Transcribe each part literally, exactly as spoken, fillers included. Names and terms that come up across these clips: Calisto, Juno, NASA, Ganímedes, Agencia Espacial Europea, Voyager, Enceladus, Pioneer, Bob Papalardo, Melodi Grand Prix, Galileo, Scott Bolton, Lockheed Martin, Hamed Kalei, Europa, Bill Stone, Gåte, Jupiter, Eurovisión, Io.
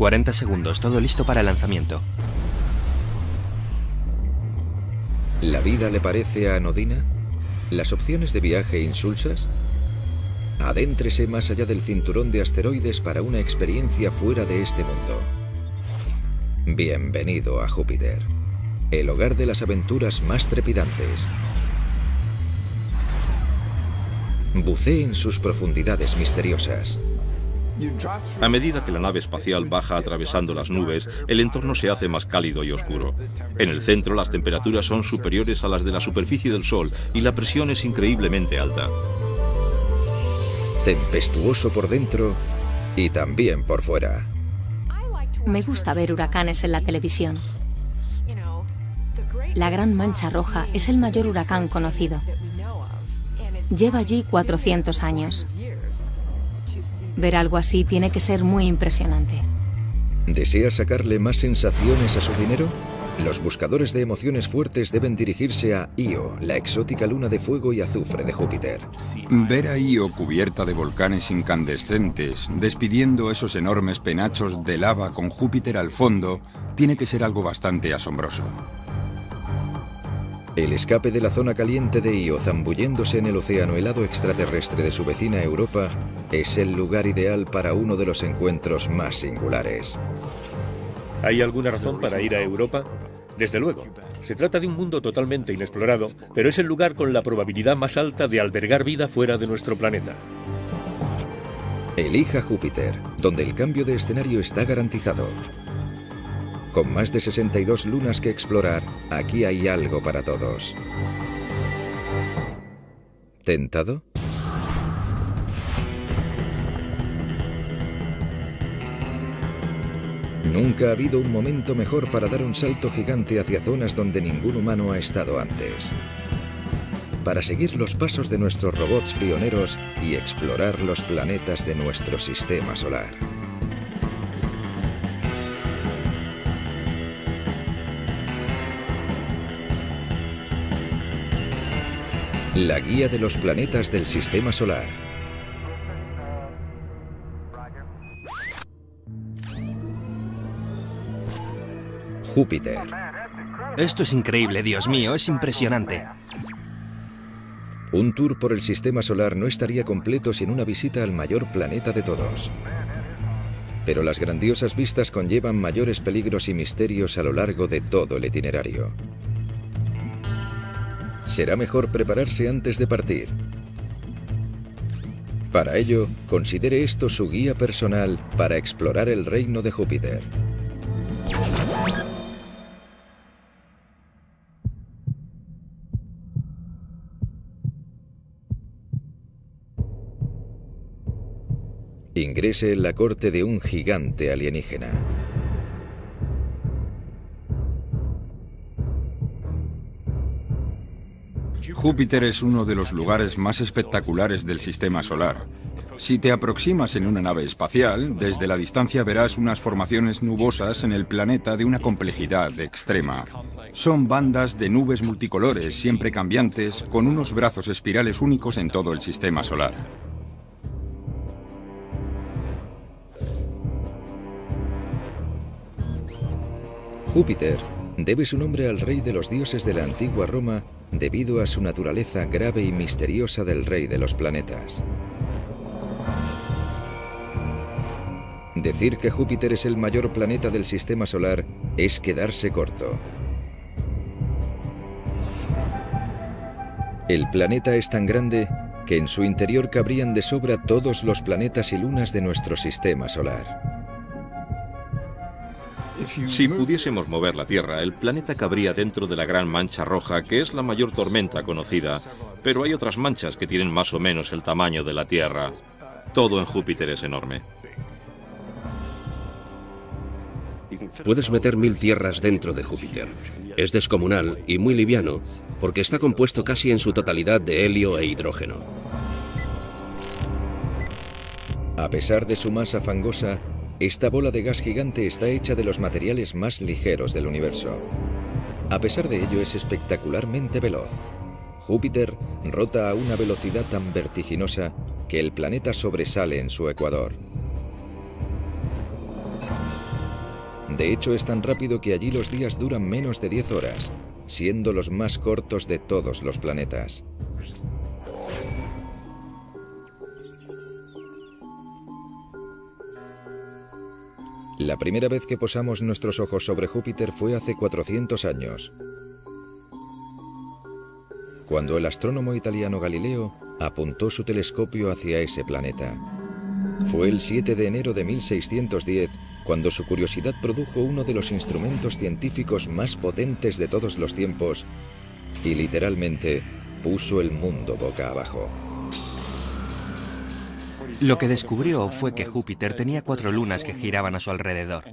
cuarenta segundos, todo listo para el lanzamiento. ¿La vida le parece anodina? ¿Las opciones de viaje insulsas? Adéntrese más allá del cinturón de asteroides para una experiencia fuera de este mundo. Bienvenido a Júpiter, el hogar de las aventuras más trepidantes. Bucee en sus profundidades misteriosas. A medida que la nave espacial baja atravesando las nubes, el entorno se hace más cálido y oscuro. En el centro, las temperaturas son superiores a las de la superficie del Sol y la presión es increíblemente alta. Tempestuoso por dentro y también por fuera. Me gusta ver huracanes en la televisión. La Gran Mancha Roja es el mayor huracán conocido. Lleva allí cuatrocientos años. Ver algo así tiene que ser muy impresionante. ¿Desea sacarle más sensaciones a su dinero? Los buscadores de emociones fuertes deben dirigirse a Io, la exótica luna de fuego y azufre de Júpiter. Ver a Io cubierta de volcanes incandescentes, despidiendo esos enormes penachos de lava con Júpiter al fondo, tiene que ser algo bastante asombroso. El escape de la zona caliente de Io zambulléndose en el océano helado extraterrestre de su vecina Europa es el lugar ideal para uno de los encuentros más singulares. ¿Hay alguna razón para ir a Europa? Desde luego. Se trata de un mundo totalmente inexplorado, pero es el lugar con la probabilidad más alta de albergar vida fuera de nuestro planeta. Elija Júpiter, donde el cambio de escenario está garantizado. Con más de sesenta y dos lunas que explorar, aquí hay algo para todos. ¿Tentado? Nunca ha habido un momento mejor para dar un salto gigante hacia zonas donde ningún humano ha estado antes. Para seguir los pasos de nuestros robots pioneros y explorar los planetas de nuestro sistema solar. La guía de los planetas del sistema solar. Júpiter. Esto es increíble, Dios mío, es impresionante. Un tour por el sistema solar no estaría completo sin una visita al mayor planeta de todos. Pero las grandiosas vistas conllevan mayores peligros y misterios a lo largo de todo el itinerario. Será mejor prepararse antes de partir. Para ello, considere esto su guía personal para explorar el reino de Júpiter. Ingrese en la corte de un gigante alienígena. Júpiter es uno de los lugares más espectaculares del sistema solar. Si te aproximas en una nave espacial, desde la distancia verás unas formaciones nubosas en el planeta de una complejidad extrema. Son bandas de nubes multicolores, siempre cambiantes, con unos brazos espirales únicos en todo el sistema solar. Júpiter debe su nombre al rey de los dioses de la antigua Roma, debido a su naturaleza grave y misteriosa del rey de los planetas. Decir que Júpiter es el mayor planeta del sistema solar es quedarse corto. El planeta es tan grande que en su interior cabrían de sobra todos los planetas y lunas de nuestro sistema solar. Si pudiésemos mover la Tierra, el planeta cabría dentro de la Gran Mancha Roja, que es la mayor tormenta conocida, pero hay otras manchas que tienen más o menos el tamaño de la Tierra. Todo en Júpiter es enorme. Puedes meter mil tierras dentro de Júpiter. Es descomunal y muy liviano, porque está compuesto casi en su totalidad de helio e hidrógeno. A pesar de su masa fangosa, esta bola de gas gigante está hecha de los materiales más ligeros del universo. A pesar de ello, es espectacularmente veloz. Júpiter rota a una velocidad tan vertiginosa que el planeta sobresale en su ecuador. De hecho, es tan rápido que allí los días duran menos de diez horas, siendo los más cortos de todos los planetas. La primera vez que posamos nuestros ojos sobre Júpiter fue hace cuatrocientos años, cuando el astrónomo italiano Galileo apuntó su telescopio hacia ese planeta. Fue el siete de enero de mil seiscientos diez cuando su curiosidad produjo uno de los instrumentos científicos más potentes de todos los tiempos y literalmente puso el mundo boca abajo. Lo que descubrió fue que Júpiter tenía cuatro lunas que giraban a su alrededor.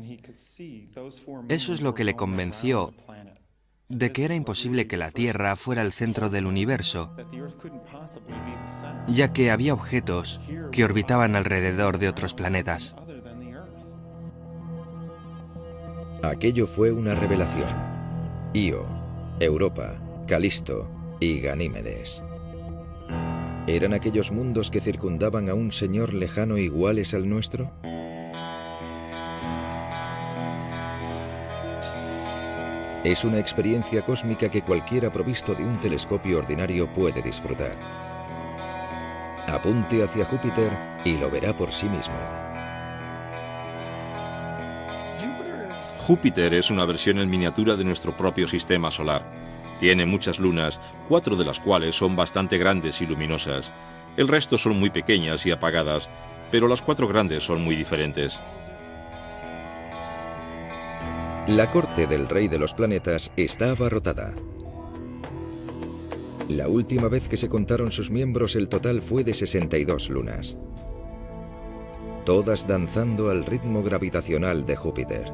Eso es lo que le convenció de que era imposible que la Tierra fuera el centro del universo, ya que había objetos que orbitaban alrededor de otros planetas. Aquello fue una revelación. Io, Europa, Calisto y Ganímedes eran aquellos mundos que circundaban a un señor lejano iguales al nuestro. Es una experiencia cósmica que cualquiera provisto de un telescopio ordinario puede disfrutar. Apunte hacia Júpiter y lo verá por sí mismo. Júpiter es una versión en miniatura de nuestro propio sistema solar. Tiene muchas lunas, cuatro de las cuales son bastante grandes y luminosas. El resto son muy pequeñas y apagadas, pero las cuatro grandes son muy diferentes. La corte del rey de los planetas está abarrotada. La última vez que se contaron sus miembros, el total fue de sesenta y dos lunas. Todas danzando al ritmo gravitacional de Júpiter,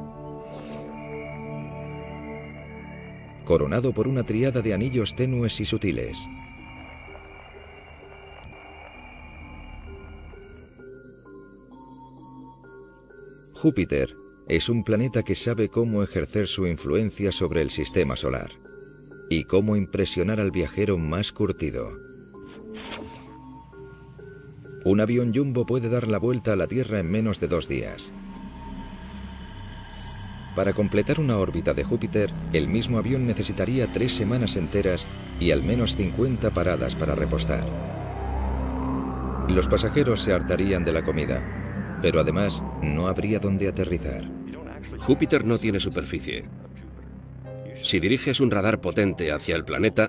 coronado por una tríada de anillos tenues y sutiles. Júpiter es un planeta que sabe cómo ejercer su influencia sobre el sistema solar y cómo impresionar al viajero más curtido. Un avión jumbo puede dar la vuelta a la Tierra en menos de dos días. Para completar una órbita de Júpiter, el mismo avión necesitaría tres semanas enteras y al menos cincuenta paradas para repostar. Los pasajeros se hartarían de la comida, pero además no habría dónde aterrizar. Júpiter no tiene superficie. Si diriges un radar potente hacia el planeta,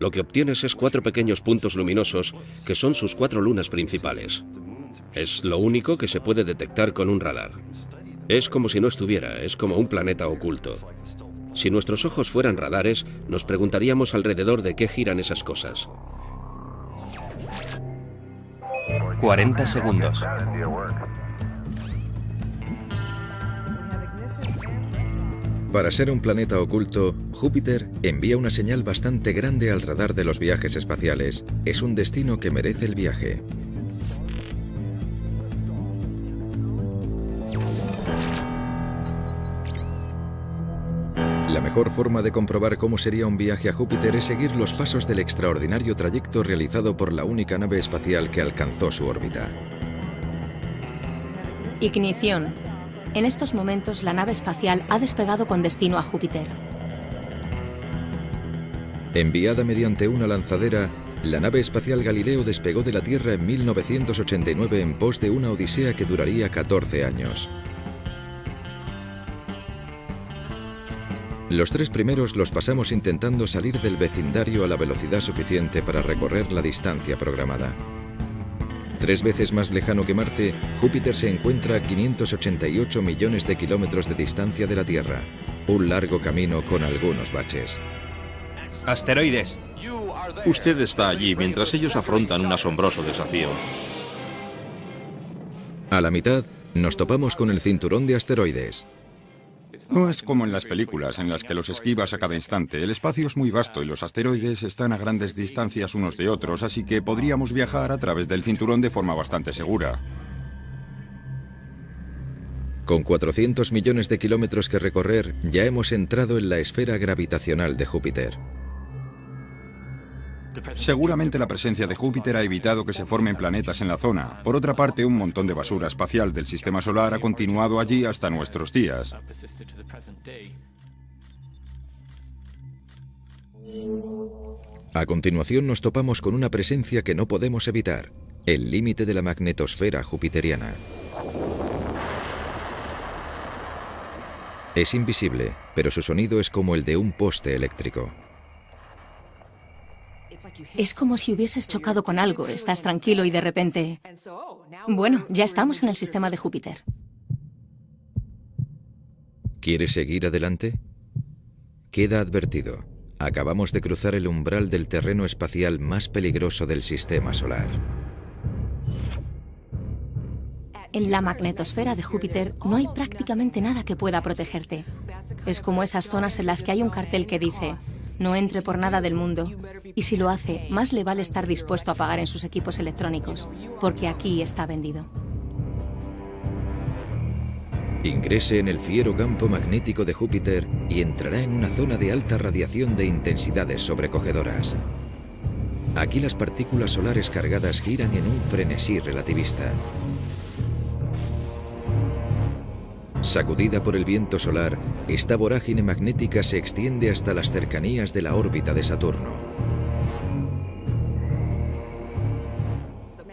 lo que obtienes es cuatro pequeños puntos luminosos que son sus cuatro lunas principales. Es lo único que se puede detectar con un radar. Es como si no estuviera, es como un planeta oculto. Si nuestros ojos fueran radares, nos preguntaríamos alrededor de qué giran esas cosas. cuarenta segundos. Para ser un planeta oculto, Júpiter envía una señal bastante grande al radar de los viajes espaciales. Es un destino que merece el viaje. La mejor forma de comprobar cómo sería un viaje a Júpiter es seguir los pasos del extraordinario trayecto realizado por la única nave espacial que alcanzó su órbita. Ignición. En estos momentos la nave espacial ha despegado con destino a Júpiter. Enviada mediante una lanzadera, la nave espacial Galileo despegó de la Tierra en mil novecientos ochenta y nueve en pos de una odisea que duraría catorce años. Los tres primeros los pasamos intentando salir del vecindario a la velocidad suficiente para recorrer la distancia programada. Tres veces más lejano que Marte, Júpiter se encuentra a quinientos ochenta y ocho millones de kilómetros de distancia de la Tierra. Un largo camino con algunos baches. Asteroides. Usted está allí mientras ellos afrontan un asombroso desafío. A la mitad, nos topamos con el cinturón de asteroides. No es como en las películas, en las que los esquivas a cada instante. El espacio es muy vasto y los asteroides están a grandes distancias unos de otros, así que podríamos viajar a través del cinturón de forma bastante segura. Con cuatrocientos millones de kilómetros que recorrer, ya hemos entrado en la esfera gravitacional de Júpiter. Seguramente la presencia de Júpiter ha evitado que se formen planetas en la zona. Por otra parte, un montón de basura espacial del sistema solar ha continuado allí hasta nuestros días. A continuación nos topamos con una presencia que no podemos evitar, el límite de la magnetosfera jupiteriana. Es invisible, pero su sonido es como el de un poste eléctrico. Es como si hubieses chocado con algo, estás tranquilo y de repente... Bueno, ya estamos en el sistema de Júpiter. ¿Quieres seguir adelante? Queda advertido. Acabamos de cruzar el umbral del terreno espacial más peligroso del sistema solar. En la magnetosfera de Júpiter no hay prácticamente nada que pueda protegerte. Es como esas zonas en las que hay un cartel que dice, no entre por nada del mundo, y si lo hace, más le vale estar dispuesto a pagar en sus equipos electrónicos, porque aquí está vendido. Ingrese en el fiero campo magnético de Júpiter y entrará en una zona de alta radiación de intensidades sobrecogedoras. Aquí las partículas solares cargadas giran en un frenesí relativista. Sacudida por el viento solar, esta vorágine magnética se extiende hasta las cercanías de la órbita de Saturno.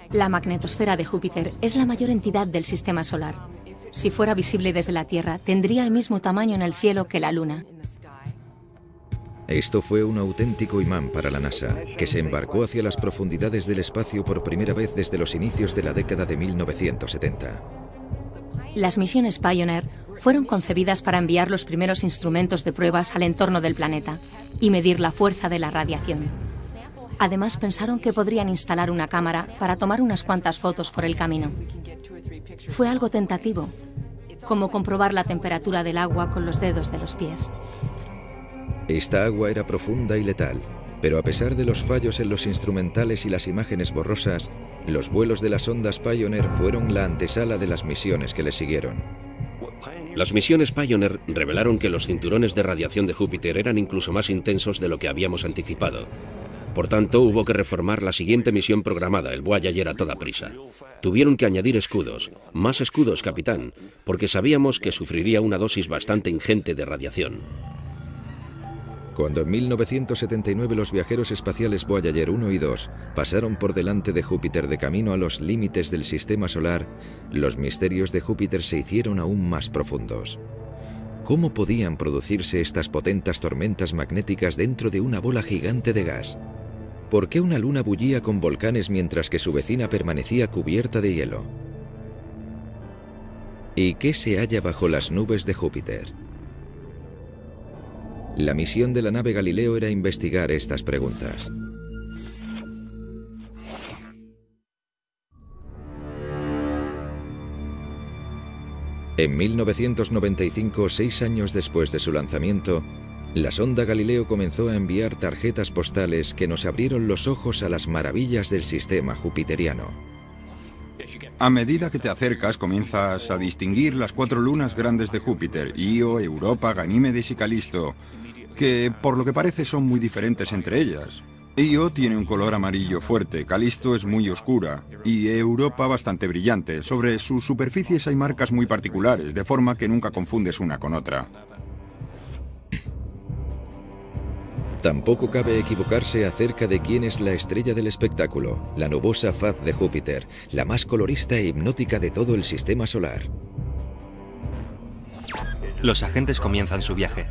La magnetosfera de Júpiter es la mayor entidad del sistema solar. Si fuera visible desde la Tierra, tendría el mismo tamaño en el cielo que la Luna. Esto fue un auténtico imán para la NASA, que se embarcó hacia las profundidades del espacio por primera vez desde los inicios de la década de mil novecientos setenta. Las misiones Pioneer fueron concebidas para enviar los primeros instrumentos de pruebas al entorno del planeta y medir la fuerza de la radiación. Además, pensaron que podrían instalar una cámara para tomar unas cuantas fotos por el camino. Fue algo tentativo, como comprobar la temperatura del agua con los dedos de los pies. Esta agua era profunda y letal, pero a pesar de los fallos en los instrumentales y las imágenes borrosas, los vuelos de las sondas Pioneer fueron la antesala de las misiones que le siguieron. Las misiones Pioneer revelaron que los cinturones de radiación de Júpiter eran incluso más intensos de lo que habíamos anticipado. Por tanto, hubo que reformar la siguiente misión programada, el Voyager, a toda prisa. Tuvieron que añadir escudos, más escudos, capitán, porque sabíamos que sufriría una dosis bastante ingente de radiación. Cuando en mil novecientos setenta y nueve los viajeros espaciales Voyager uno y dos pasaron por delante de Júpiter de camino a los límites del sistema solar, los misterios de Júpiter se hicieron aún más profundos. ¿Cómo podían producirse estas potentes tormentas magnéticas dentro de una bola gigante de gas? ¿Por qué una luna bullía con volcanes mientras que su vecina permanecía cubierta de hielo? ¿Y qué se halla bajo las nubes de Júpiter? La misión de la nave Galileo era investigar estas preguntas. En mil novecientos noventa y cinco, seis años después de su lanzamiento, la sonda Galileo comenzó a enviar tarjetas postales que nos abrieron los ojos a las maravillas del sistema jupiteriano. A medida que te acercas, comienzas a distinguir las cuatro lunas grandes de Júpiter, Io, Europa, Ganímedes y Calisto, que por lo que parece son muy diferentes entre ellas. Io tiene un color amarillo fuerte, Calisto es muy oscura y Europa bastante brillante. Sobre sus superficies hay marcas muy particulares, de forma que nunca confundes una con otra. Tampoco cabe equivocarse acerca de quién es la estrella del espectáculo, la nubosa faz de Júpiter, la más colorista e hipnótica de todo el sistema solar. Los agentes comienzan su viaje.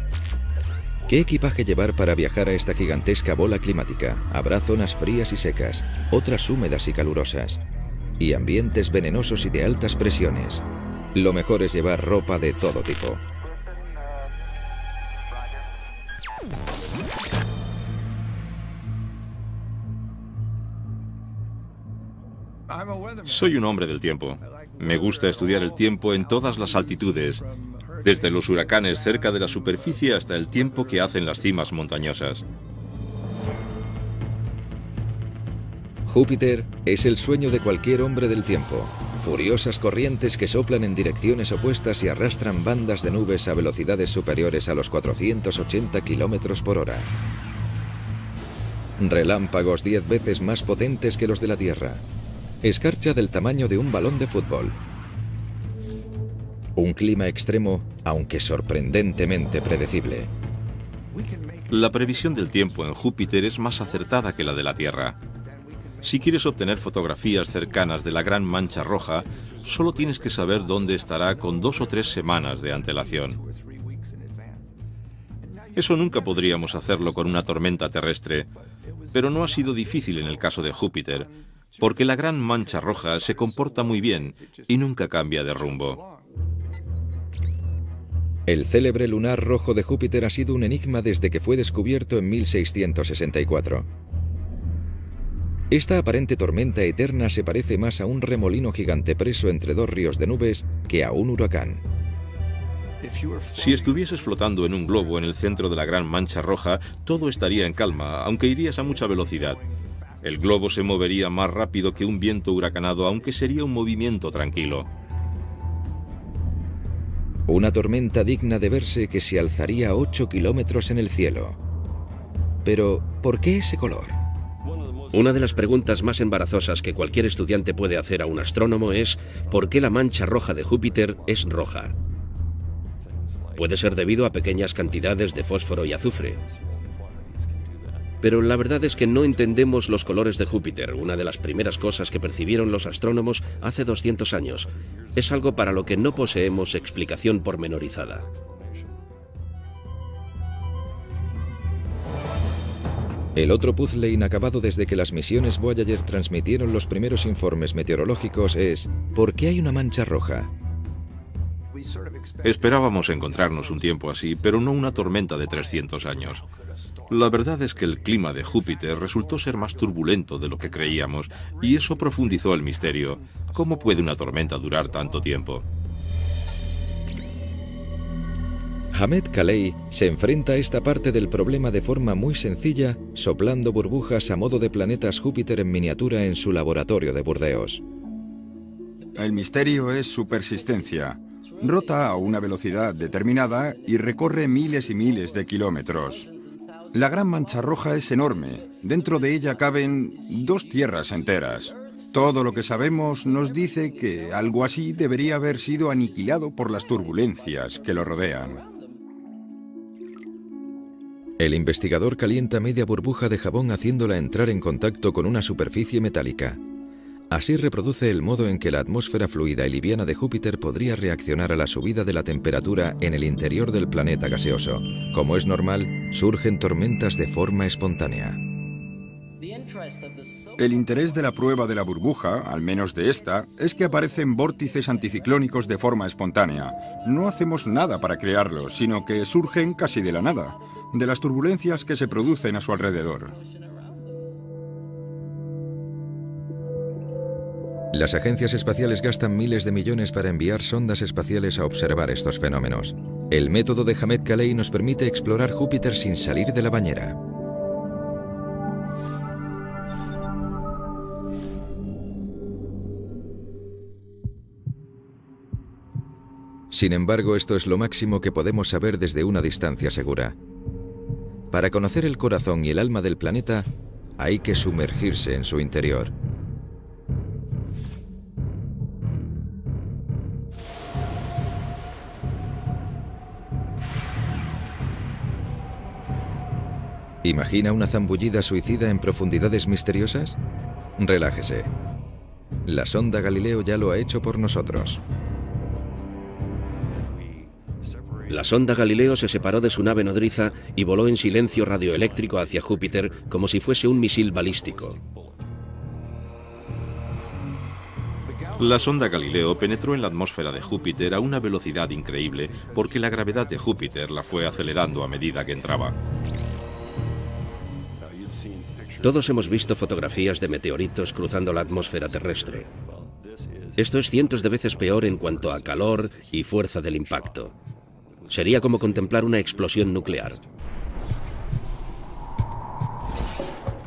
¿Qué equipaje llevar para viajar a esta gigantesca bola climática? Habrá zonas frías y secas, otras húmedas y calurosas, y ambientes venenosos y de altas presiones. Lo mejor es llevar ropa de todo tipo. Soy un hombre del tiempo. Me gusta estudiar el tiempo en todas las altitudes, desde los huracanes cerca de la superficie hasta el tiempo que hacen las cimas montañosas. Júpiter es el sueño de cualquier hombre del tiempo. Furiosas corrientes que soplan en direcciones opuestas y arrastran bandas de nubes a velocidades superiores a los cuatrocientos ochenta kilómetros por hora. relámpagos diez veces más potentes que los de la Tierra, escarcha del tamaño de un balón de fútbol, un clima extremo, aunque sorprendentemente predecible. La previsión del tiempo en Júpiter es más acertada que la de la Tierra. Si quieres obtener fotografías cercanas de la gran mancha roja, solo tienes que saber dónde estará con dos o tres semanas de antelación. Eso nunca podríamos hacerlo con una tormenta terrestre, pero no ha sido difícil en el caso de Júpiter, porque la gran mancha roja se comporta muy bien y nunca cambia de rumbo. El célebre lunar rojo de Júpiter ha sido un enigma desde que fue descubierto en mil seiscientos sesenta y cuatro. Esta aparente tormenta eterna se parece más a un remolino gigante preso entre dos ríos de nubes que a un huracán. Si estuvieses flotando en un globo en el centro de la gran mancha roja, todo estaría en calma, aunque irías a mucha velocidad. El globo se movería más rápido que un viento huracanado, aunque sería un movimiento tranquilo. Una tormenta digna de verse que se alzaría ocho kilómetros en el cielo. Pero, ¿por qué ese color? Una de las preguntas más embarazosas que cualquier estudiante puede hacer a un astrónomo es ¿por qué la mancha roja de Júpiter es roja? Puede ser debido a pequeñas cantidades de fósforo y azufre. Pero la verdad es que no entendemos los colores de Júpiter, una de las primeras cosas que percibieron los astrónomos hace doscientos años. Es algo para lo que no poseemos explicación pormenorizada. El otro puzzle inacabado desde que las misiones Voyager transmitieron los primeros informes meteorológicos es ¿por qué hay una mancha roja? Esperábamos encontrarnos un tiempo así, pero no una tormenta de trescientos años. La verdad es que el clima de Júpiter resultó ser más turbulento de lo que creíamos y eso profundizó el misterio. ¿Cómo puede una tormenta durar tanto tiempo? Hamed Kalei se enfrenta a esta parte del problema de forma muy sencilla, soplando burbujas a modo de planetas Júpiter en miniatura en su laboratorio de Burdeos. El misterio es su persistencia. Rota a una velocidad determinada y recorre miles y miles de kilómetros. La gran mancha roja es enorme. Dentro de ella caben dos tierras enteras. Todo lo que sabemos nos dice que algo así debería haber sido aniquilado por las turbulencias que lo rodean. El investigador calienta media burbuja de jabón haciéndola entrar en contacto con una superficie metálica. Así reproduce el modo en que la atmósfera fluida y liviana de Júpiter podría reaccionar a la subida de la temperatura en el interior del planeta gaseoso. Como es normal, surgen tormentas de forma espontánea. El interés de la prueba de la burbuja, al menos de esta, es que aparecen vórtices anticiclónicos de forma espontánea. No hacemos nada para crearlos, sino que surgen casi de la nada, de las turbulencias que se producen a su alrededor. Las agencias espaciales gastan miles de millones para enviar sondas espaciales a observar estos fenómenos. El método de Hamed Kalei nos permite explorar Júpiter sin salir de la bañera. Sin embargo, esto es lo máximo que podemos saber desde una distancia segura. Para conocer el corazón y el alma del planeta, hay que sumergirse en su interior. ¿Imagina una zambullida suicida en profundidades misteriosas? Relájese. La sonda Galileo ya lo ha hecho por nosotros. La sonda Galileo se separó de su nave nodriza y voló en silencio radioeléctrico hacia Júpiter como si fuese un misil balístico. La sonda Galileo penetró en la atmósfera de Júpiter a una velocidad increíble porque la gravedad de Júpiter la fue acelerando a medida que entraba. Todos hemos visto fotografías de meteoritos cruzando la atmósfera terrestre. Esto es cientos de veces peor en cuanto a calor y fuerza del impacto. Sería como contemplar una explosión nuclear.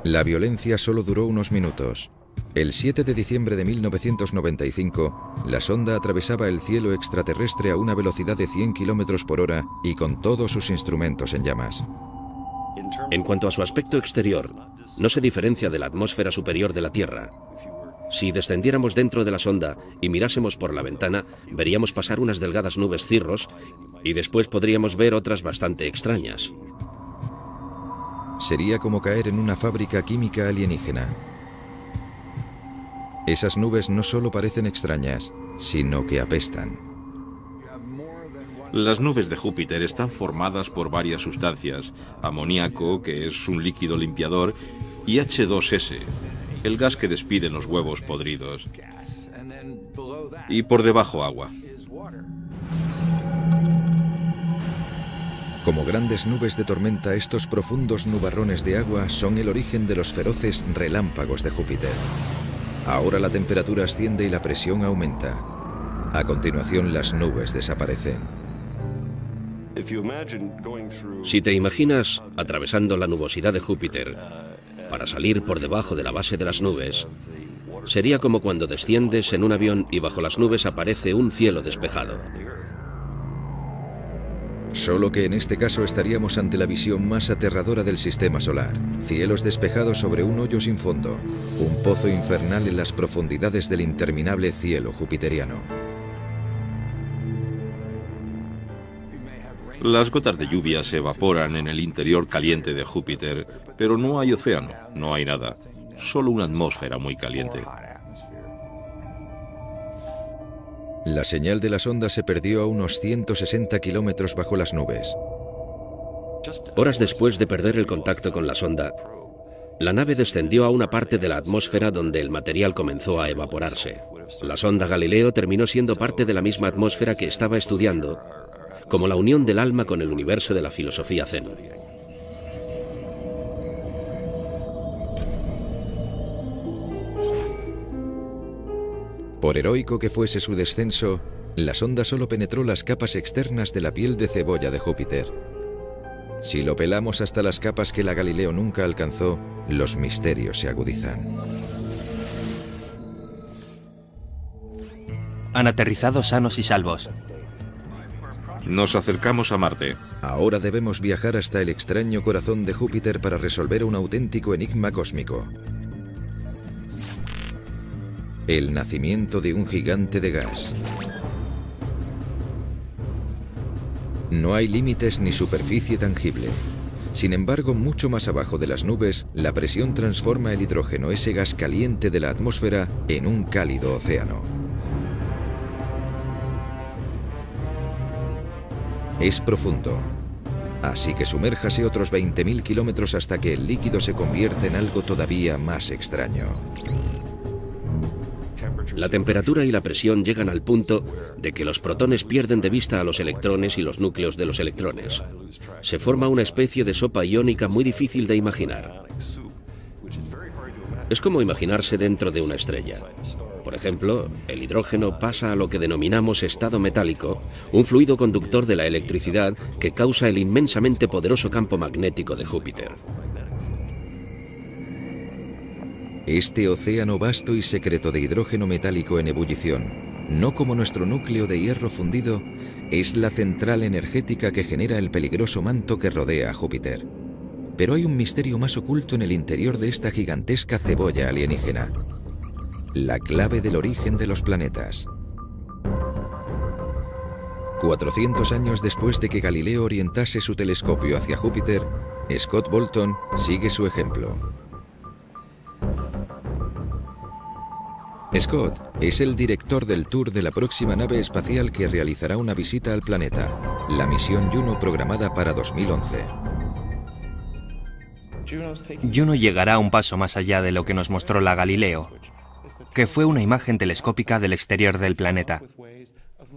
La violencia solo duró unos minutos. El siete de diciembre de mil novecientos noventa y cinco, la sonda atravesaba el cielo extraterrestre a una velocidad de cien kilómetros por hora y con todos sus instrumentos en llamas. En cuanto a su aspecto exterior, no se diferencia de la atmósfera superior de la Tierra. Si descendiéramos dentro de la sonda y mirásemos por la ventana, veríamos pasar unas delgadas nubes cirros y después podríamos ver otras bastante extrañas. Sería como caer en una fábrica química alienígena. Esas nubes no solo parecen extrañas, sino que apestan. Las nubes de Júpiter están formadas por varias sustancias: amoníaco, que es un líquido limpiador, y hache dos ese, el gas que despiden los huevos podridos. Y por debajo, agua. Como grandes nubes de tormenta, estos profundos nubarrones de agua son el origen de los feroces relámpagos de Júpiter. Ahora la temperatura asciende y la presión aumenta. A continuación, las nubes desaparecen. Si te imaginas atravesando la nubosidad de Júpiter para salir por debajo de la base de las nubes, sería como cuando desciendes en un avión y bajo las nubes aparece un cielo despejado. Solo que en este caso estaríamos ante la visión más aterradora del sistema solar. Cielos despejados sobre un hoyo sin fondo, un pozo infernal en las profundidades del interminable cielo jupiteriano. Las gotas de lluvia se evaporan en el interior caliente de Júpiter, pero no hay océano, no hay nada, solo una atmósfera muy caliente. La señal de la sonda se perdió a unos ciento sesenta kilómetros bajo las nubes. Horas después de perder el contacto con la sonda, la nave descendió a una parte de la atmósfera donde el material comenzó a evaporarse. La sonda Galileo terminó siendo parte de la misma atmósfera que estaba estudiando, como la unión del alma con el universo de la filosofía zen. Por heroico que fuese su descenso, la sonda solo penetró las capas externas de la piel de cebolla de Júpiter. Si lo pelamos hasta las capas que la Galileo nunca alcanzó, los misterios se agudizan. Han aterrizado sanos y salvos. Nos acercamos a Marte. Ahora debemos viajar hasta el extraño corazón de Júpiter para resolver un auténtico enigma cósmico: el nacimiento de un gigante de gas. No hay límites ni superficie tangible. Sin embargo, mucho más abajo de las nubes, la presión transforma el hidrógeno, ese gas caliente de la atmósfera, en un cálido océano. Es profundo, así que sumérjase otros veinte mil kilómetros hasta que el líquido se convierte en algo todavía más extraño. La temperatura y la presión llegan al punto de que los protones pierden de vista a los electrones y los núcleos de los electrones. Se forma una especie de sopa iónica muy difícil de imaginar. Es como imaginarse dentro de una estrella. Por ejemplo, el hidrógeno pasa a lo que denominamos estado metálico, un fluido conductor de la electricidad que causa el inmensamente poderoso campo magnético de Júpiter. Este océano vasto y secreto de hidrógeno metálico en ebullición, no como nuestro núcleo de hierro fundido, es la central energética que genera el peligroso manto que rodea a Júpiter. Pero hay un misterio más oculto en el interior de esta gigantesca cebolla alienígena: la clave del origen de los planetas. cuatrocientos años después de que Galileo orientase su telescopio hacia Júpiter, Scott Bolton sigue su ejemplo. Scott es el director del tour de la próxima nave espacial que realizará una visita al planeta, la misión Juno, programada para dos mil once. Juno llegará un paso más allá de lo que nos mostró la Galileo, que fue una imagen telescópica del exterior del planeta.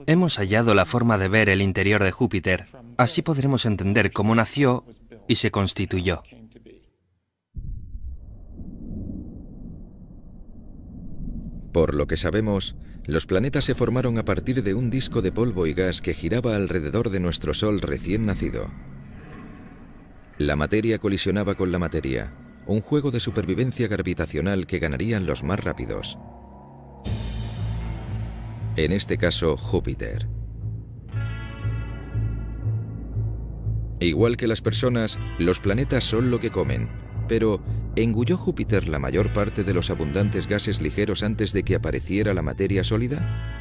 Hemos hallado la forma de ver el interior de Júpiter, así podremos entender cómo nació y se constituyó. Por lo que sabemos, los planetas se formaron a partir de un disco de polvo y gas que giraba alrededor de nuestro Sol recién nacido. La materia colisionaba con la materia, un juego de supervivencia gravitacional que ganarían los más rápidos. En este caso, Júpiter. Igual que las personas, los planetas son lo que comen, pero ¿engulló Júpiter la mayor parte de los abundantes gases ligeros antes de que apareciera la materia sólida?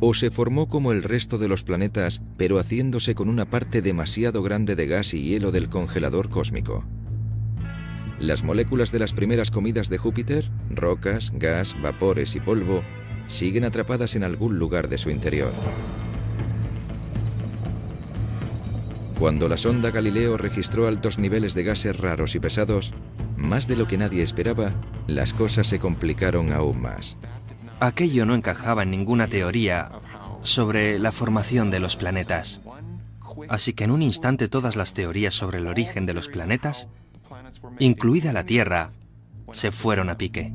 ¿O se formó como el resto de los planetas, pero haciéndose con una parte demasiado grande de gas y hielo del congelador cósmico? Las moléculas de las primeras comidas de Júpiter, rocas, gas, vapores y polvo, siguen atrapadas en algún lugar de su interior. Cuando la sonda Galileo registró altos niveles de gases raros y pesados, más de lo que nadie esperaba, las cosas se complicaron aún más. Aquello no encajaba en ninguna teoría sobre la formación de los planetas. Así que en un instante todas las teorías sobre el origen de los planetas, incluida la Tierra, se fueron a pique.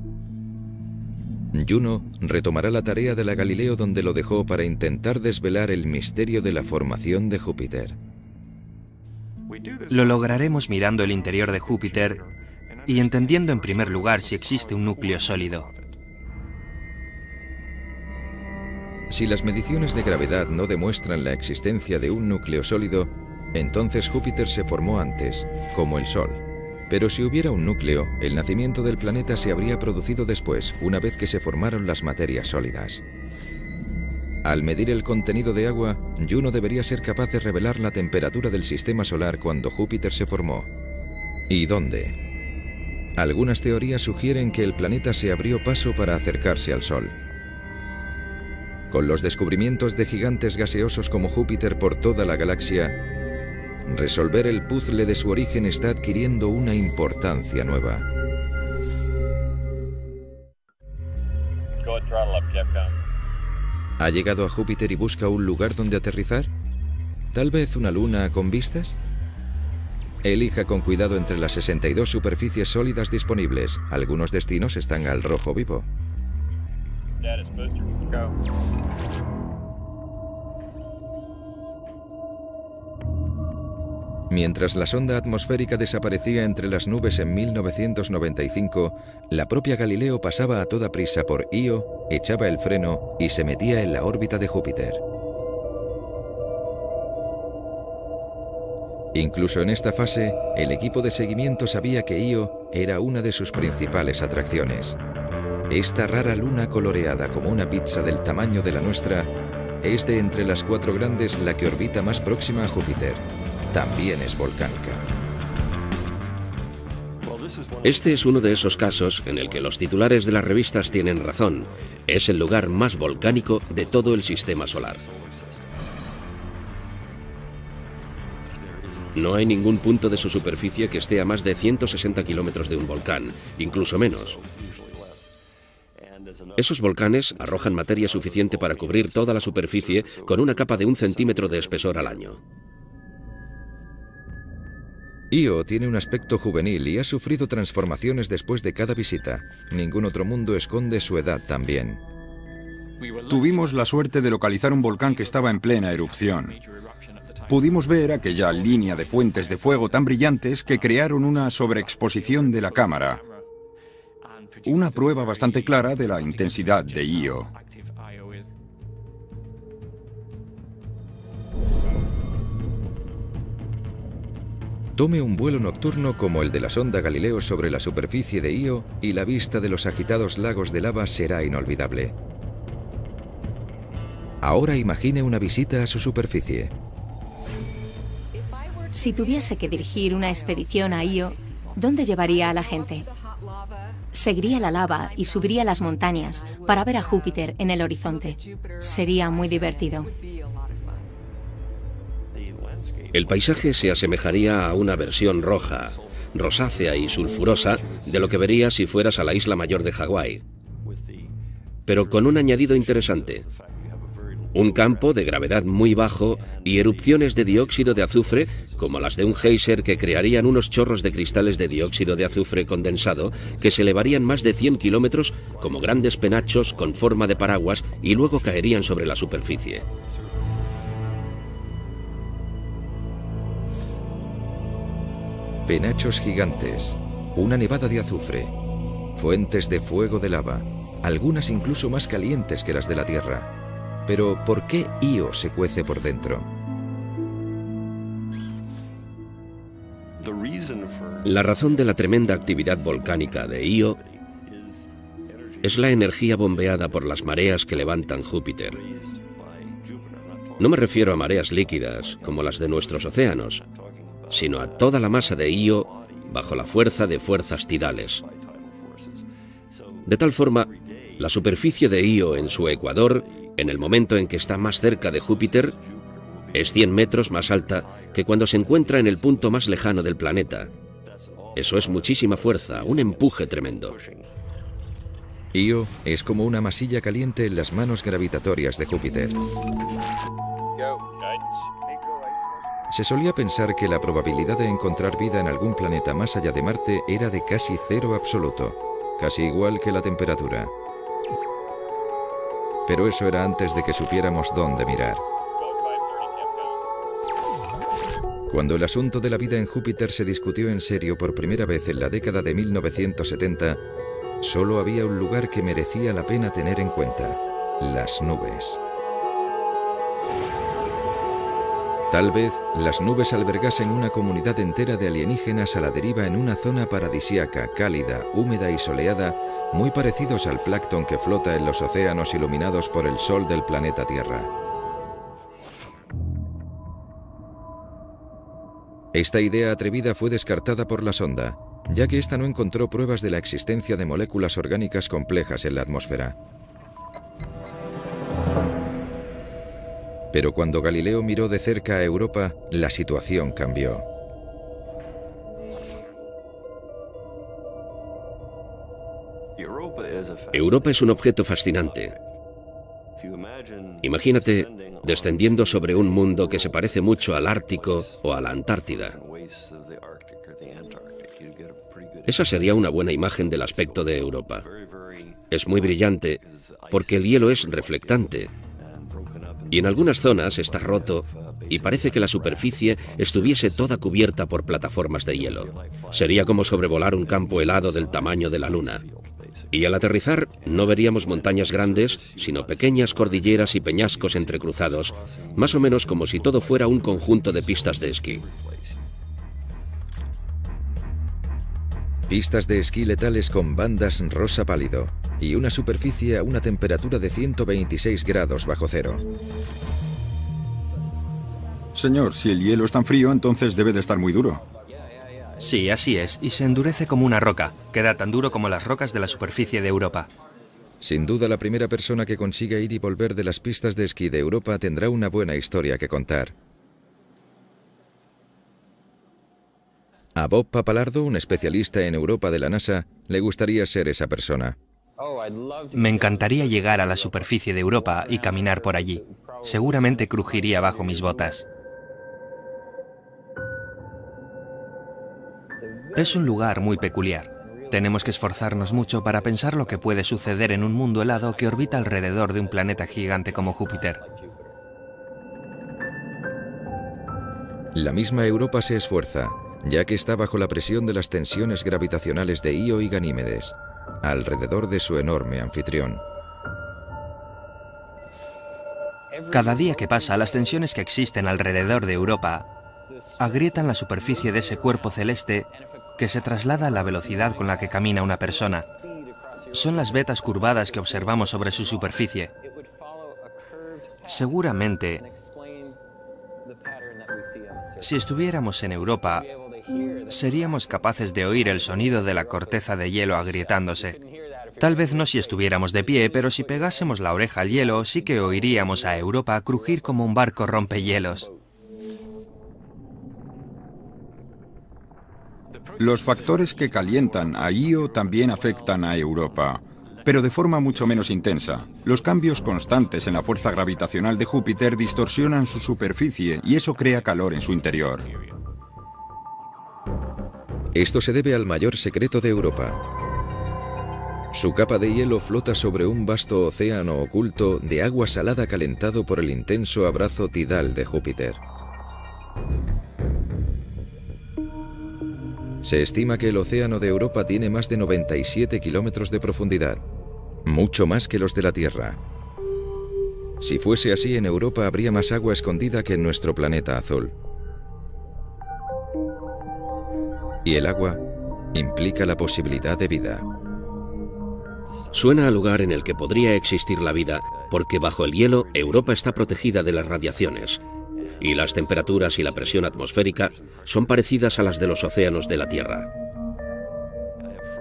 Juno retomará la tarea de la Galileo donde lo dejó para intentar desvelar el misterio de la formación de Júpiter. Lo lograremos mirando el interior de Júpiter y entendiendo en primer lugar si existe un núcleo sólido. Si las mediciones de gravedad no demuestran la existencia de un núcleo sólido, entonces Júpiter se formó antes, como el Sol. Pero si hubiera un núcleo, el nacimiento del planeta se habría producido después, una vez que se formaron las materias sólidas. Al medir el contenido de agua, Juno debería ser capaz de revelar la temperatura del sistema solar cuando Júpiter se formó. ¿Y dónde? Algunas teorías sugieren que el planeta se abrió paso para acercarse al Sol. Con los descubrimientos de gigantes gaseosos como Júpiter por toda la galaxia, resolver el puzzle de su origen está adquiriendo una importancia nueva. ¿Ha llegado a Júpiter y busca un lugar donde aterrizar? ¿Tal vez una luna con vistas? Elija con cuidado entre las sesenta y dos superficies sólidas disponibles. Algunos destinos están al rojo vivo. Mientras la sonda atmosférica desaparecía entre las nubes en mil novecientos noventa y cinco, la propia Galileo pasaba a toda prisa por Io, echaba el freno y se metía en la órbita de Júpiter. Incluso en esta fase, el equipo de seguimiento sabía que Io era una de sus principales atracciones. Esta rara luna coloreada como una pizza del tamaño de la nuestra es de entre las cuatro grandes la que orbita más próxima a Júpiter. También es volcánica. Este es uno de esos casos en el que los titulares de las revistas tienen razón. Es el lugar más volcánico de todo el sistema solar. No hay ningún punto de su superficie que esté a más de ciento sesenta kilómetros de un volcán, incluso menos. Esos volcanes arrojan materia suficiente para cubrir toda la superficie con una capa de un centímetro de espesor al año. Io tiene un aspecto juvenil y ha sufrido transformaciones después de cada visita. Ningún otro mundo esconde su edad también. Tuvimos la suerte de localizar un volcán que estaba en plena erupción. Pudimos ver aquella línea de fuentes de fuego tan brillantes que crearon una sobreexposición de la cámara. Una prueba bastante clara de la intensidad de Io. Tome un vuelo nocturno como el de la sonda Galileo sobre la superficie de Io y la vista de los agitados lagos de lava será inolvidable. Ahora imagine una visita a su superficie. Si tuviese que dirigir una expedición a Io, ¿dónde llevaría a la gente? Seguiría la lava y subiría las montañas para ver a Júpiter en el horizonte. Sería muy divertido. El paisaje se asemejaría a una versión roja, rosácea y sulfurosa de lo que verías si fueras a la isla mayor de Hawái. Pero con un añadido interesante. Un campo de gravedad muy bajo y erupciones de dióxido de azufre, como las de un géiser, que crearían unos chorros de cristales de dióxido de azufre condensado que se elevarían más de cien kilómetros como grandes penachos con forma de paraguas y luego caerían sobre la superficie. Penachos gigantes, una nevada de azufre, fuentes de fuego de lava, algunas incluso más calientes que las de la Tierra. Pero ¿por qué Io se cuece por dentro? La razón de la tremenda actividad volcánica de Io es la energía bombeada por las mareas que levantan Júpiter. No me refiero a mareas líquidas, como las de nuestros océanos, sino a toda la masa de Io bajo la fuerza de fuerzas tidales. De tal forma, la superficie de Io en su ecuador, en el momento en que está más cerca de Júpiter, es cien metros más alta que cuando se encuentra en el punto más lejano del planeta. Eso es muchísima fuerza, un empuje tremendo. Io es como una masilla caliente en las manos gravitatorias de Júpiter. Se solía pensar que la probabilidad de encontrar vida en algún planeta más allá de Marte era de casi cero absoluto, casi igual que la temperatura. Pero eso era antes de que supiéramos dónde mirar. Cuando el asunto de la vida en Júpiter se discutió en serio por primera vez en la década de mil novecientos setenta, solo había un lugar que merecía la pena tener en cuenta: las nubes. Tal vez las nubes albergasen una comunidad entera de alienígenas a la deriva en una zona paradisíaca, cálida, húmeda y soleada, muy parecidos al plancton que flota en los océanos iluminados por el sol del planeta Tierra. Esta idea atrevida fue descartada por la sonda, ya que esta no encontró pruebas de la existencia de moléculas orgánicas complejas en la atmósfera. Pero cuando Galileo miró de cerca a Europa, la situación cambió. Europa es un objeto fascinante. Imagínate descendiendo sobre un mundo que se parece mucho al Ártico o a la Antártida. Esa sería una buena imagen del aspecto de Europa. Es muy brillante porque el hielo es reflectante y en algunas zonas está roto y parece que la superficie estuviese toda cubierta por plataformas de hielo. Sería como sobrevolar un campo helado del tamaño de la Luna. Y al aterrizar no veríamos montañas grandes, sino pequeñas cordilleras y peñascos entrecruzados, más o menos como si todo fuera un conjunto de pistas de esquí. Pistas de esquí letales con bandas rosa pálido y una superficie a una temperatura de ciento veintiséis grados bajo cero. Señor, si el hielo es tan frío, entonces debe de estar muy duro. Sí, así es, y se endurece como una roca. Queda tan duro como las rocas de la superficie de Europa. Sin duda, la primera persona que consiga ir y volver de las pistas de esquí de Europa tendrá una buena historia que contar. A Bob Papalardo, un especialista en Europa de la NASA, le gustaría ser esa persona. Me encantaría llegar a la superficie de Europa y caminar por allí. Seguramente crujiría bajo mis botas. Es un lugar muy peculiar. Tenemos que esforzarnos mucho para pensar lo que puede suceder en un mundo helado que orbita alrededor de un planeta gigante como Júpiter. La misma Europa se esfuerza, ya que está bajo la presión de las tensiones gravitacionales de Io y Ganímedes, alrededor de su enorme anfitrión. Cada día que pasa, las tensiones que existen alrededor de Europa agrietan la superficie de ese cuerpo celeste que se traslada a la velocidad con la que camina una persona. Son las vetas curvadas que observamos sobre su superficie. Seguramente, si estuviéramos en Europa, seríamos capaces de oír el sonido de la corteza de hielo agrietándose. Tal vez no si estuviéramos de pie, pero si pegásemos la oreja al hielo, sí que oiríamos a Europa crujir como un barco rompehielos. Los factores que calientan a Io también afectan a Europa, pero de forma mucho menos intensa. Los cambios constantes en la fuerza gravitacional de Júpiter distorsionan su superficie y eso crea calor en su interior. Esto se debe al mayor secreto de Europa. Su capa de hielo flota sobre un vasto océano oculto de agua salada calentado por el intenso abrazo tidal de Júpiter. Se estima que el océano de Europa tiene más de noventa y siete kilómetros de profundidad, mucho más que los de la Tierra. Si fuese así, en Europa habría más agua escondida que en nuestro planeta azul. y el agua implica la posibilidad de vida. Suena a lugar en el que podría existir la vida, porque bajo el hielo Europa está protegida de las radiaciones, y las temperaturas y la presión atmosférica son parecidas a las de los océanos de la Tierra.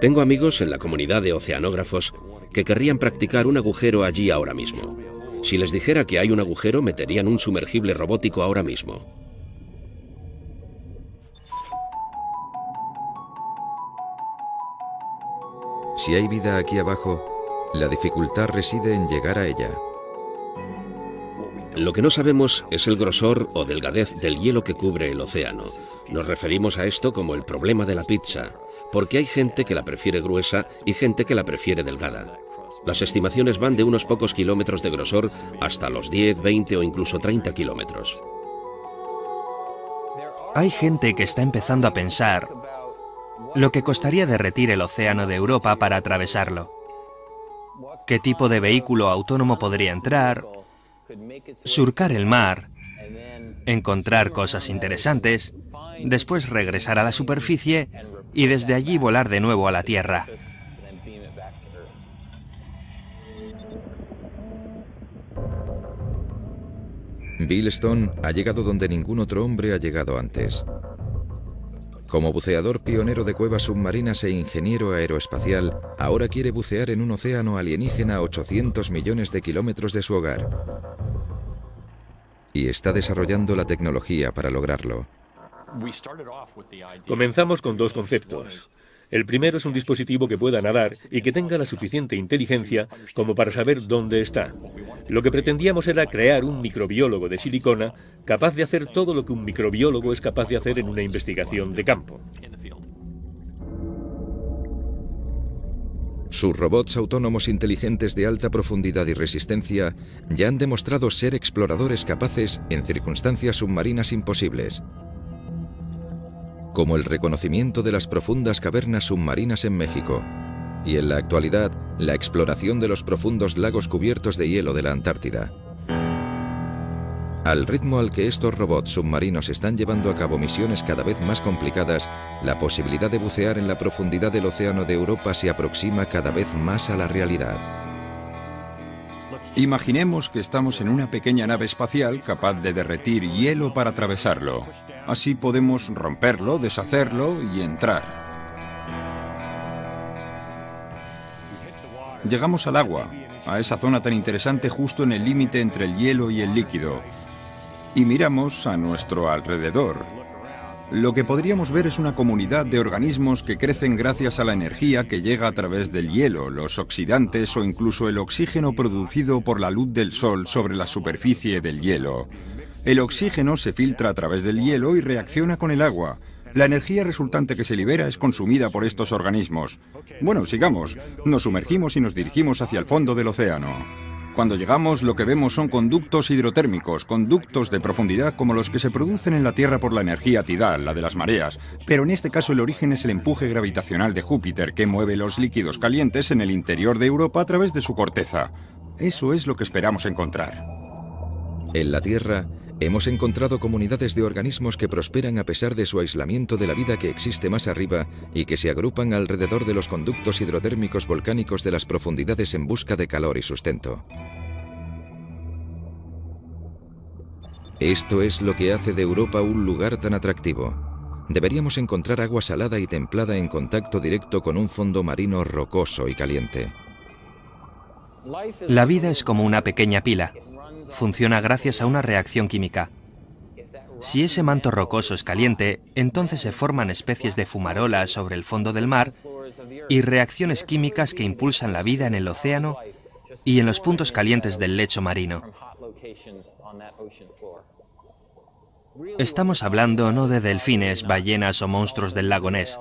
Tengo amigos en la comunidad de oceanógrafos que querrían practicar un agujero allí ahora mismo. Si les dijera que hay un agujero, meterían un sumergible robótico ahora mismo. Si hay vida aquí abajo, la dificultad reside en llegar a ella. Lo que no sabemos es el grosor o delgadez del hielo que cubre el océano. Nos referimos a esto como el problema de la pizza, porque hay gente que la prefiere gruesa y gente que la prefiere delgada. Las estimaciones van de unos pocos kilómetros de grosor hasta los diez, veinte o incluso treinta kilómetros. Hay gente que está empezando a pensar lo que costaría derretir el océano de Europa para atravesarlo. ¿Qué tipo de vehículo autónomo podría entrar? Surcar el mar, encontrar cosas interesantes, después regresar a la superficie y desde allí volar de nuevo a la Tierra. Bill Stone ha llegado donde ningún otro hombre ha llegado antes. Como buceador pionero de cuevas submarinas e ingeniero aeroespacial, ahora quiere bucear en un océano alienígena a ochocientos millones de kilómetros de su hogar. Y está desarrollando la tecnología para lograrlo. Comenzamos con dos conceptos. El primero es un dispositivo que pueda nadar y que tenga la suficiente inteligencia como para saber dónde está. Lo que pretendíamos era crear un microbiólogo de silicona capaz de hacer todo lo que un microbiólogo es capaz de hacer en una investigación de campo. Sus robots autónomos inteligentes de alta profundidad y resistencia ya han demostrado ser exploradores capaces en circunstancias submarinas imposibles, como el reconocimiento de las profundas cavernas submarinas en México, y en la actualidad, la exploración de los profundos lagos cubiertos de hielo de la Antártida. Al ritmo al que estos robots submarinos están llevando a cabo misiones cada vez más complicadas, la posibilidad de bucear en la profundidad del océano de Europa se aproxima cada vez más a la realidad. Imaginemos que estamos en una pequeña nave espacial capaz de derretir hielo para atravesarlo. Así podemos romperlo, deshacerlo y entrar. Llegamos al agua, a esa zona tan interesante justo en el límite entre el hielo y el líquido, y miramos a nuestro alrededor. Lo que podríamos ver es una comunidad de organismos que crecen gracias a la energía que llega a través del hielo, los oxidantes o incluso el oxígeno producido por la luz del sol sobre la superficie del hielo. El oxígeno se filtra a través del hielo y reacciona con el agua. La energía resultante que se libera es consumida por estos organismos. Bueno, sigamos. Nos sumergimos y nos dirigimos hacia el fondo del océano. Cuando llegamos, lo que vemos son conductos hidrotérmicos, conductos de profundidad como los que se producen en la Tierra por la energía tidal, la de las mareas. Pero en este caso el origen es el empuje gravitacional de Júpiter, que mueve los líquidos calientes en el interior de Europa a través de su corteza. Eso es lo que esperamos encontrar. En la Tierra hemos encontrado comunidades de organismos que prosperan a pesar de su aislamiento de la vida que existe más arriba y que se agrupan alrededor de los conductos hidrotérmicos volcánicos de las profundidades en busca de calor y sustento. Esto es lo que hace de Europa un lugar tan atractivo. Deberíamos encontrar agua salada y templada en contacto directo con un fondo marino rocoso y caliente. La vida es como una pequeña pila. Funciona gracias a una reacción química. Si ese manto rocoso es caliente, entonces se forman especies de fumarolas sobre el fondo del mar y reacciones químicas que impulsan la vida en el océano y en los puntos calientes del lecho marino. Estamos hablando no de delfines, ballenas o monstruos del lago Ness,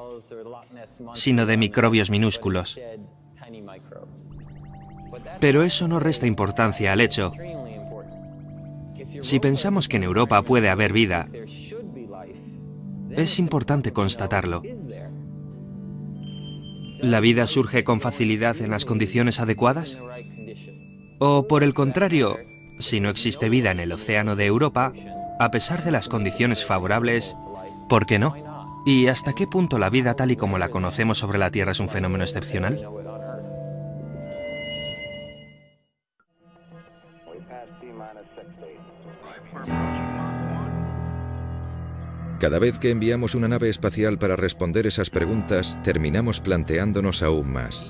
sino de microbios minúsculos. Pero eso no resta importancia al hecho. Si pensamos que en Europa puede haber vida, es importante constatarlo. ¿La vida surge con facilidad en las condiciones adecuadas? O, por el contrario, si no existe vida en el océano de Europa, a pesar de las condiciones favorables, ¿por qué no? ¿Y hasta qué punto la vida tal y como la conocemos sobre la Tierra es un fenómeno excepcional? Cada vez que enviamos una nave espacial para responder esas preguntas, terminamos planteándonos aún más.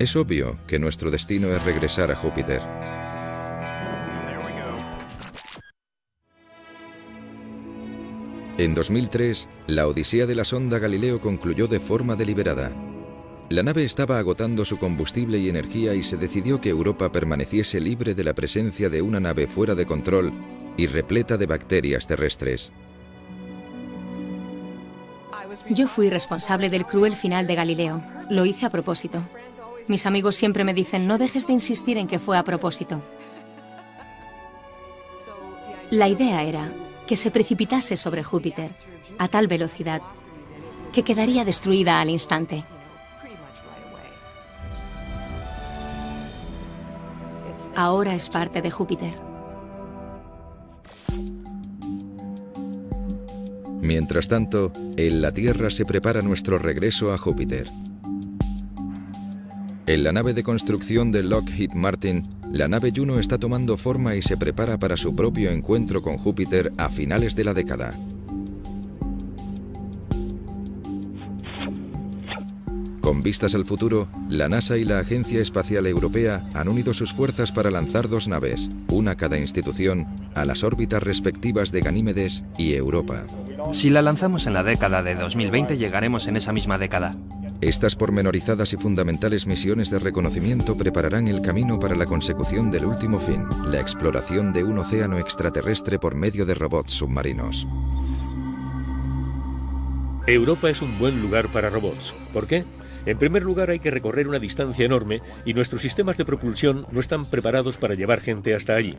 Es obvio que nuestro destino es regresar a Júpiter. En dos mil tres, la odisea de la sonda Galileo concluyó de forma deliberada. La nave estaba agotando su combustible y energía y se decidió que Europa permaneciese libre de la presencia de una nave fuera de control y repleta de bacterias terrestres. Yo fui responsable del cruel final de Galileo. Lo hice a propósito. Mis amigos siempre me dicen, no dejes de insistir en que fue a propósito. La idea era que se precipitase sobre Júpiter a tal velocidad que quedaría destruida al instante. Ahora es parte de Júpiter. Mientras tanto, en la Tierra se prepara nuestro regreso a Júpiter. En la nave de construcción de Lockheed Martin, la nave Juno está tomando forma y se prepara para su propio encuentro con Júpiter a finales de la década. Con vistas al futuro, la NASA y la Agencia Espacial Europea han unido sus fuerzas para lanzar dos naves, una cada institución, a las órbitas respectivas de Ganímedes y Europa. Si la lanzamos en la década de dos mil veinte, llegaremos en esa misma década. Estas pormenorizadas y fundamentales misiones de reconocimiento prepararán el camino para la consecución del último fin, la exploración de un océano extraterrestre por medio de robots submarinos. Europa es un buen lugar para robots. ¿Por qué? En primer lugar, hay que recorrer una distancia enorme y nuestros sistemas de propulsión no están preparados para llevar gente hasta allí.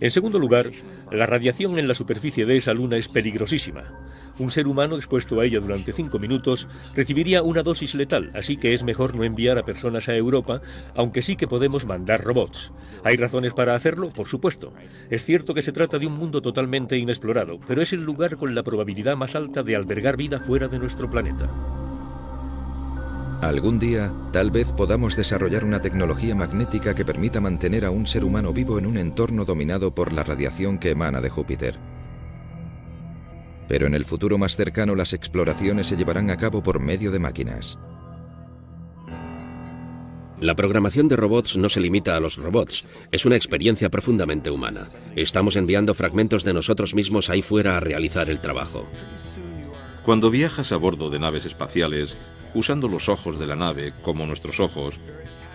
En segundo lugar, la radiación en la superficie de esa luna es peligrosísima. Un ser humano expuesto a ella durante cinco minutos recibiría una dosis letal, así que es mejor no enviar a personas a Europa, aunque sí que podemos mandar robots. ¿Hay razones para hacerlo? Por supuesto. Es cierto que se trata de un mundo totalmente inexplorado, pero es el lugar con la probabilidad más alta de albergar vida fuera de nuestro planeta. Algún día, tal vez podamos desarrollar una tecnología magnética que permita mantener a un ser humano vivo en un entorno dominado por la radiación que emana de Júpiter. Pero en el futuro más cercano, las exploraciones se llevarán a cabo por medio de máquinas. La programación de robots no se limita a los robots, es una experiencia profundamente humana. Estamos enviando fragmentos de nosotros mismos ahí fuera a realizar el trabajo. Cuando viajas a bordo de naves espaciales, usando los ojos de la nave como nuestros ojos,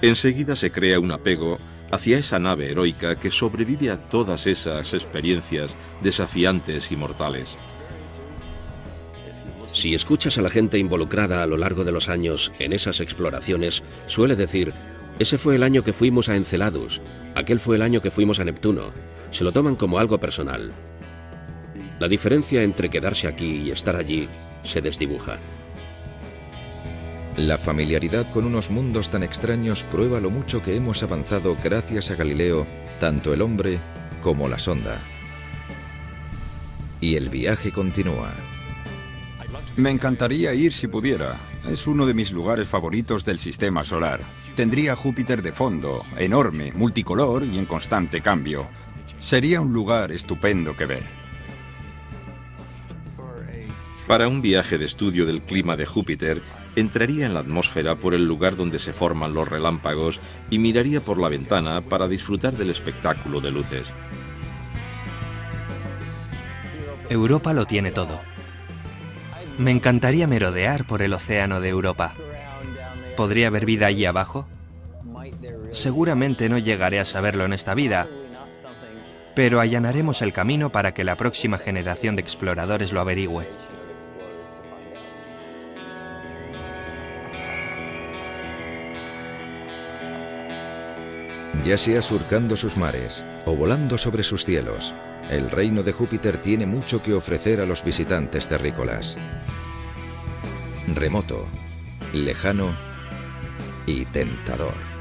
enseguida se crea un apego hacia esa nave heroica que sobrevive a todas esas experiencias desafiantes y mortales. Si escuchas a la gente involucrada a lo largo de los años en esas exploraciones, suele decir, ese fue el año que fuimos a Enceladus, aquel fue el año que fuimos a Neptuno. Se lo toman como algo personal. La diferencia entre quedarse aquí y estar allí se desdibuja. La familiaridad con unos mundos tan extraños prueba lo mucho que hemos avanzado gracias a Galileo, tanto el hombre como la sonda. Y el viaje continúa. Me encantaría ir si pudiera. Es uno de mis lugares favoritos del sistema solar. Tendría Júpiter de fondo, enorme, multicolor y en constante cambio. Sería un lugar estupendo que ver. Para un viaje de estudio del clima de Júpiter, entraría en la atmósfera por el lugar donde se forman los relámpagos y miraría por la ventana para disfrutar del espectáculo de luces. Europa lo tiene todo. Me encantaría merodear por el océano de Europa. ¿Podría haber vida allí abajo? Seguramente no llegaré a saberlo en esta vida, pero allanaremos el camino para que la próxima generación de exploradores lo averigüe. Ya sea surcando sus mares o volando sobre sus cielos, el reino de Júpiter tiene mucho que ofrecer a los visitantes terrícolas. Remoto, lejano y tentador.